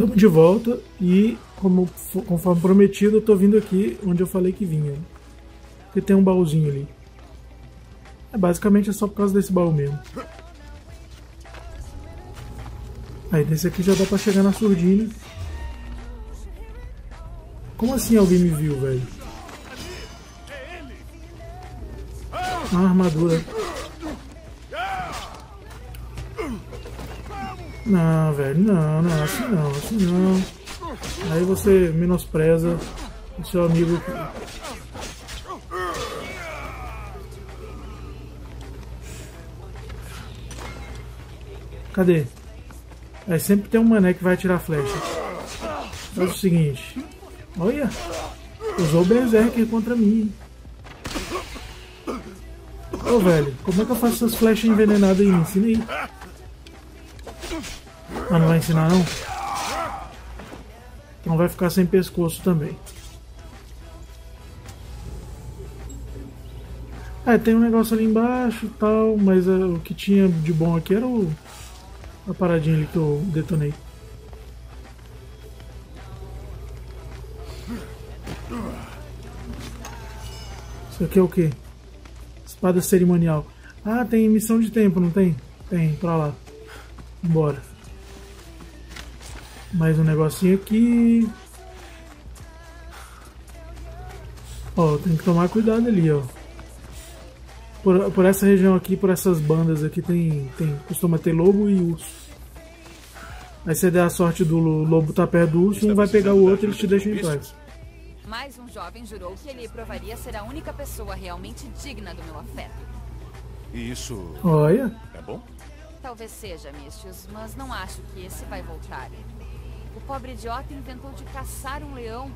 Estamos de volta e, conforme prometido, eu tô vindo aqui onde eu falei que vinha. Porque tem um baúzinho ali. Basicamente é só por causa desse baú mesmo. Aí, desse aqui já dá pra chegar na surdina. Como assim alguém me viu, velho? Uma armadura. Não, velho, não, assim não. Aí você menospreza o seu amigo. Cadê? Aí sempre tem um mané que vai atirar flecha. Faz o seguinte. Olha, usou o Berserker contra mim. Ô, velho, como é que eu faço essas flechas envenenadas aí? Ensina aí. Ah, não vai ensinar não? Então vai ficar sem pescoço também. Tem um negócio ali embaixo e tal, mas o que tinha de bom aqui era a paradinha ali que eu detonei. Isso aqui é o quê? Espada cerimonial. Ah, tem missão de tempo, não tem? Tem, pra lá. Bora. Mais um negocinho aqui. Ó, tem que tomar cuidado ali, ó. Por essa região aqui, por essas bandas aqui, costuma ter lobo e urso. Aí você der a sorte do lobo tá perto do urso, um vai pegar o outro e ele te deixa em paz. Mais um jovem jurou que ele provaria ser a única pessoa realmente digna do meu afeto. E isso... Olha. É bom? Talvez seja, Místius, mas não acho que esse vai voltar. O pobre idiota inventou de caçar um leão.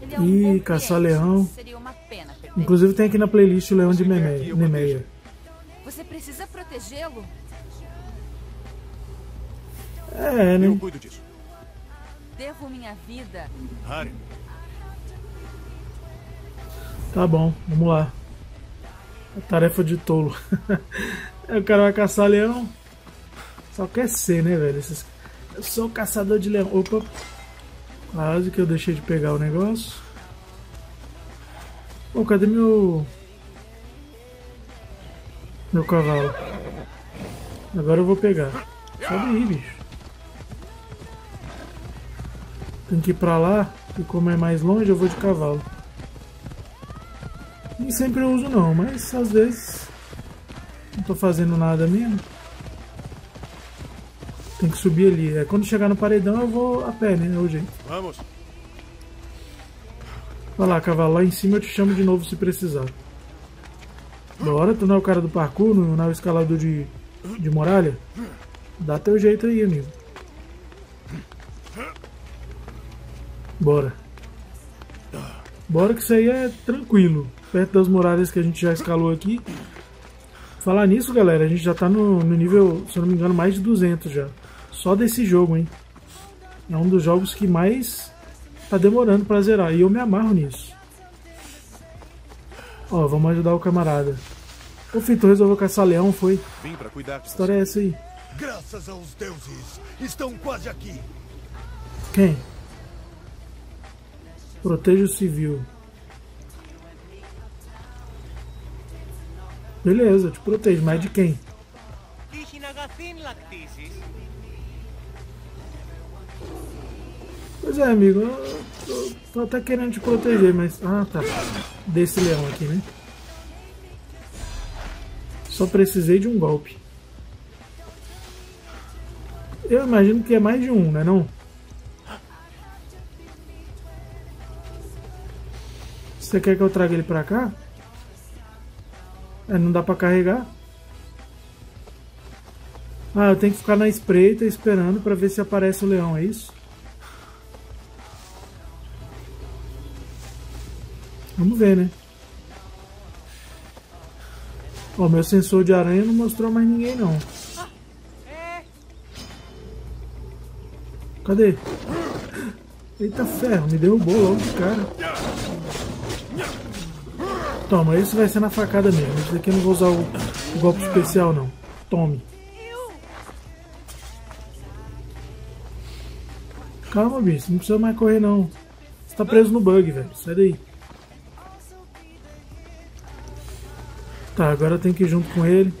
Ele é um caçar leão. Seria uma pena perder. Inclusive tem aqui na playlist o leão de Nemeia. Você precisa protegê-lo? É, né? Eu cuido disso. Devo minha vida. Harry. Tá bom, vamos lá. A tarefa de tolo. O cara vai caçar leão. Só quer ser, né, velho? Eu sou o caçador de leão. Opa. Quase que eu deixei de pegar o negócio. Pô, cadê meu cavalo? Agora eu vou pegar. Sobe aí, bicho. Tem que ir pra lá. E como é mais longe, eu vou de cavalo. Nem sempre eu uso não, mas às vezes não tô fazendo nada mesmo. Tem que subir ali. Quando chegar no paredão eu vou a pé, né? É o jeito. Vamos. Vai lá, cavalo, lá em cima eu te chamo de novo se precisar. Bora, tu não é o cara do parkour, não é o escalador de muralha? Dá teu jeito aí, amigo. Bora. Bora que isso aí é tranquilo. Perto das muralhas que a gente já escalou aqui. Falar nisso, galera, a gente já tá no nível, se eu não me engano, mais de 200 já. Só desse jogo, hein? É um dos jogos que mais tá demorando pra zerar. E eu me amarro nisso. Ó, vamos ajudar o camarada. O Fito resolveu caçar leão, foi? Que história é essa aí? Graças aos deuses, estão quase aqui. Quem? Proteja o civil. Beleza, eu te protejo, mas de quem? Pois é, amigo, eu tô até querendo te proteger, mas... Ah, tá. Desse leão aqui, né? Só precisei de um golpe. Eu imagino que é mais de um, né não? Você quer que eu traga ele pra cá? Não dá pra carregar. Eu tenho que ficar na espreita esperando pra ver se aparece o leão, é isso? Vamos ver, né? Ó, meu sensor de aranha não mostrou mais ninguém, não. Cadê? Eita ferro, me derrubou logo de cara. Toma, isso vai ser na facada mesmo. Isso daqui eu não vou usar o golpe especial, não. Tome. Calma, bicho. Não precisa mais correr, não. Você tá preso no bug, velho. Sai daí. Tá, agora tem que ir junto com ele.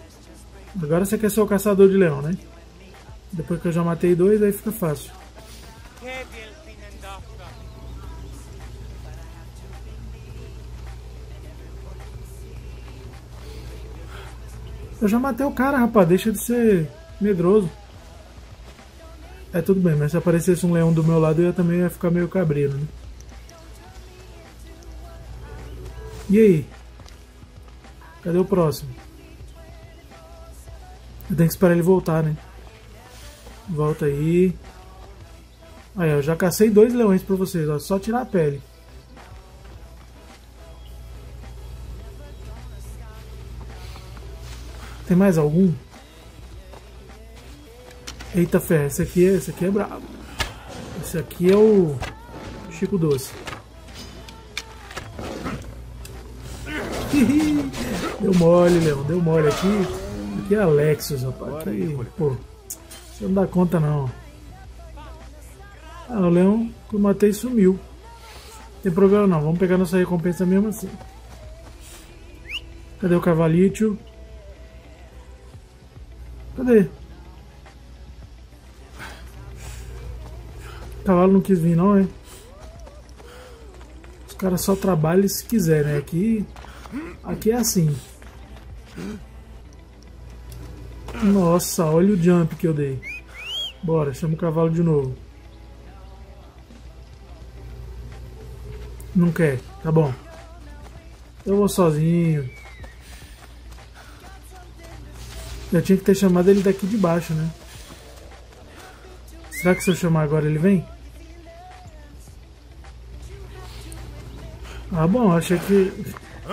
Agora você quer ser o caçador de leão, né? Depois que eu já matei dois, aí fica fácil. Eu já matei o cara, rapaz. Deixa de ser medroso. É, tudo bem, mas se aparecesse um leão do meu lado, eu também ia ficar meio cabreiro, né? E aí? Cadê o próximo? Eu tenho que esperar ele voltar, né? Volta aí. Aí, ó, eu já cacei dois leões pra vocês, ó. Só tirar a pele. Tem mais algum? Eita ferro, esse aqui é brabo. Esse aqui é o Chico Doce. Deu mole, Leão, deu mole aqui. Aqui é Alexios, rapaz. Aqui, pô, você não dá conta não. Ah, o Leão que eu matei sumiu. Não tem problema não, vamos pegar nossa recompensa mesmo assim. Cadê o Cavalitio? Cadê? O cavalo não quis vir não, é? Os caras só trabalham se quiserem, né? Aqui é assim. Nossa, olha o jump que eu dei. Bora, chama o cavalo de novo. Não quer, tá bom. Eu vou sozinho. Eu tinha que ter chamado ele daqui de baixo, né? Será que se eu chamar agora ele vem? Ah, bom, achei que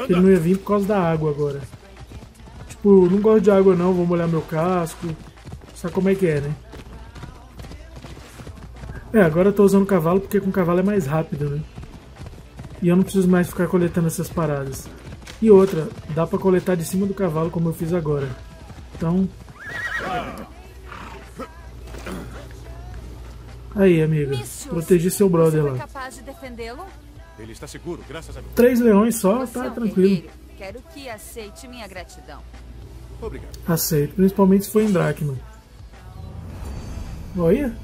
ele não ia vir por causa da água agora. Tipo, não gosto de água não, vou molhar meu casco. Sabe como é que é, né? É, agora eu tô usando cavalo porque com cavalo é mais rápido, né? E eu não preciso mais ficar coletando essas paradas. E outra, dá pra coletar de cima do cavalo como eu fiz agora. Então... Aí, amiga, protegi seu brother lá. Capaz de defendê-lo? Ele está seguro, graças a Deus. 3 leões só, tá tranquilo. Quero que aceite minha gratidão. Obrigado. Aceito, principalmente se for em Dracman. Olha.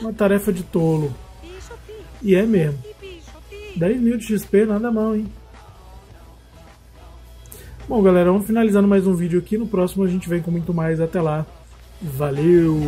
Uma tarefa de tolo. E é mesmo. 10 mil de XP, nada mal, hein? Bom, galera, vamos finalizando mais um vídeo aqui. No próximo a gente vem com muito mais. Até lá. Valeu!